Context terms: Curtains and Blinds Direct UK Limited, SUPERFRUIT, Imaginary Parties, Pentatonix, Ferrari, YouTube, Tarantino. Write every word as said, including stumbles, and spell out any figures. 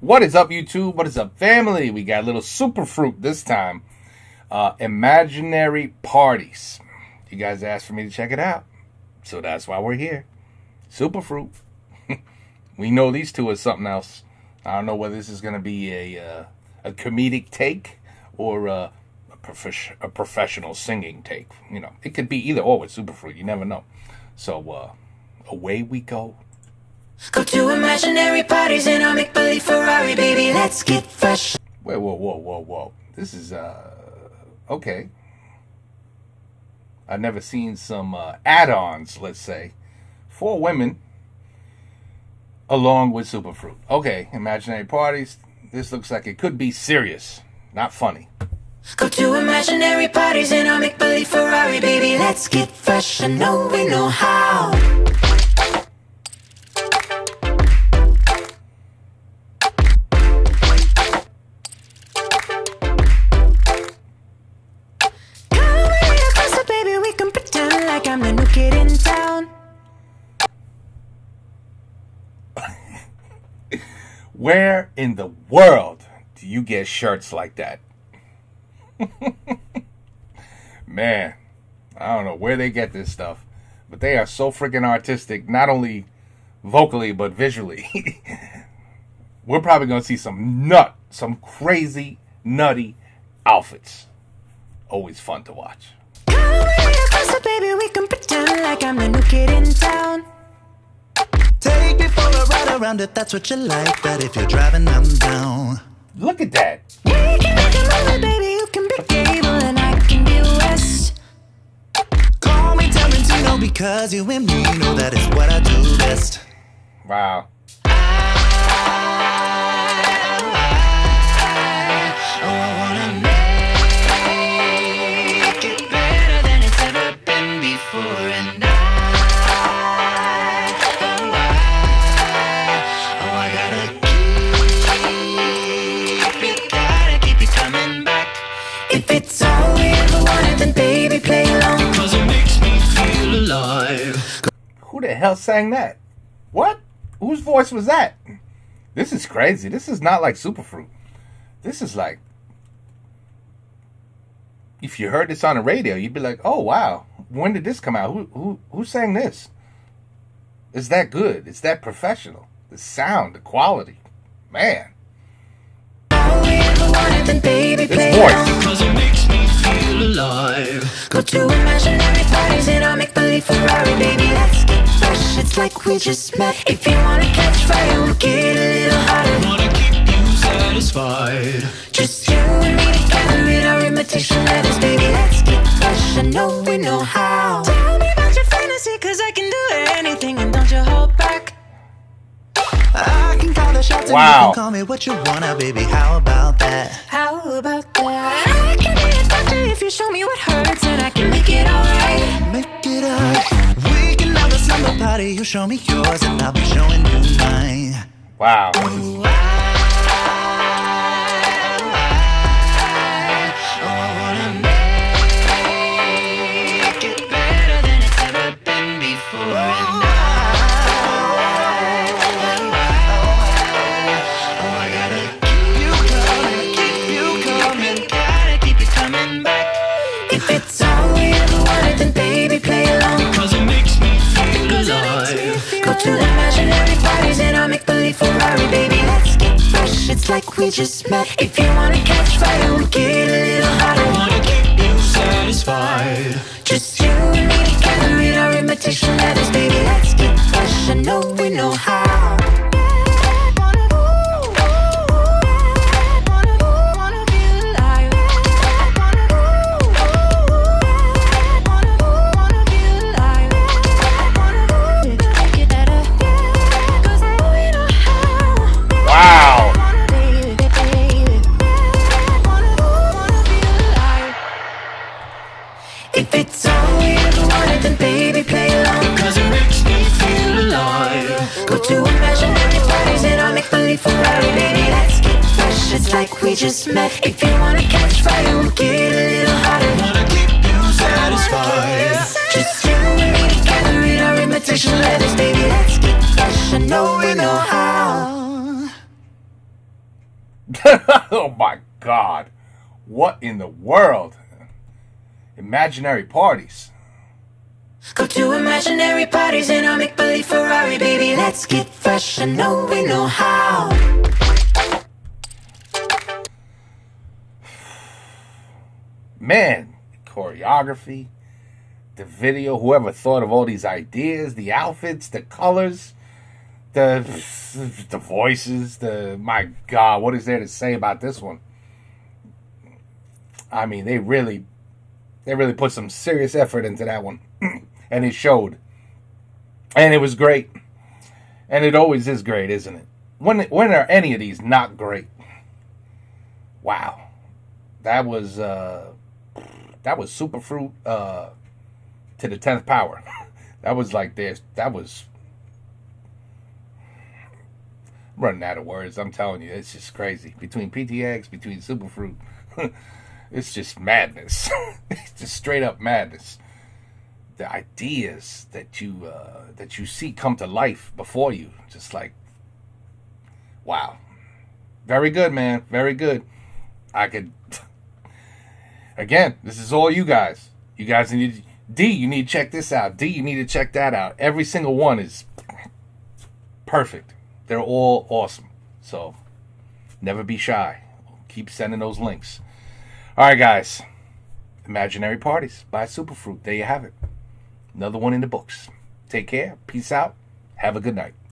What is up, YouTube? What is up, family? We got a little super fruit this time. Uh, Imaginary Parties. You guys asked for me to check it out, so that's why we're here. Super fruit. We know these two are something else. I don't know whether this is going to be a uh, a comedic take or uh, a, prof a professional singing take. You know, it could be either or with super fruit. You never know. So uh, away we go. Go to imaginary parties in our make-believe Ferrari, baby, let's get fresh. Wait, whoa, whoa, whoa, whoa. This is, uh, okay. I've never seen some uh, add-ons, let's say. Four women, along with superfruit. Okay, imaginary parties. This looks like it could be serious, not funny. Go to imaginary parties in our make-believe Ferrari, baby, let's get fresh. I know we know how. I'm the new kid in town. Where in the world do you get shirts like that? Man, I don't know where they get this stuff, but they are so freaking artistic, not only vocally but visually. We're probably gonna see some nut, some crazy nutty outfits. Always fun to watch. So baby, we can pretend like I'm the new kid in town. Take me for a ride around if that's what you like, but if you're driving, I'm down. Look at that. Yeah, you can make a movie, baby, you can be Gable and I can be West. Call me Tarantino because you and me know that is what I do best. Wow. I, I, I, I, I, I, if it's all we ever wanted, then baby, play along, 'cause it makes me feel alive. Who the hell sang that? What? Whose voice was that? This is crazy. This is not like Superfruit. This is like, if you heard this on the radio, you'd be like, oh, wow. When did this come out? Who, who, who sang this? It's that good. It's that professional. The sound, the quality. Man. Then baby, play along, 'cause it makes me feel alive. Go to imaginary parties in our make-believe Ferrari, baby, let's get fresh. It's like we just met. If you wanna catch fire, we'll get a little hotter. I wanna keep you satisfied. Just you and me together in our imitation letters, baby, let's get fresh. I know we know how. Tell me about your fantasy, 'cause I can do anything, and don't you hold back. I can call the shots, wow. And you can call me what you wanna, baby. How about that? How about that? I can be a doctor if you show me what hurts, and I can make it alright. Make it up. We can have a summer party. You show me yours, and I'll be showing you mine. Wow. Ooh, wow. Like we just met. If you wanna catch fire, we'll get a little hotter. I wanna keep you satisfied. Just you and me together in our imitation letters, baby, let's get fresh. I know we know how. If it's all we ever wanted, then baby, play along, 'cause it makes me feel alive. Go to imaginary parties in our make-believe Ferrari, baby, let's get fresh. It's like we just met. If you wanna catch fire, we'll get a little hotter. I wanna keep you satisfied. Just you and me together in our imitation letters, baby, let's get fresh. I know we know how. Oh my God. What in the world? Imaginary parties. Go to imaginary parties in our make-believe Ferrari, baby. Let's get fresh and know we know how. Man, choreography, the video, whoever thought of all these ideas, the outfits, the colors, the the voices, the, my God, what is there to say about this one? I mean, they really, they really put some serious effort into that one. And it showed. And it was great. And it always is great, isn't it? When, when are any of these not great? Wow. That was, uh, that was Superfruit, uh, to the tenth power. That was like this. That was, I'm running out of words. I'm telling you, it's just crazy. Between P T X, between Superfruit, it's just madness. It's just straight up madness. The ideas that you uh, that you see come to life before you, just like, wow, very good, man, very good. I could. Again, this is all you guys. You guys need D. You need to check this out. D. You need to check that out. Every single one is perfect. They're all awesome. So never be shy. Keep sending those links. All right, guys. Imaginary Parties by Superfruit. There you have it. Another one in the books. Take care. Peace out. Have a good night.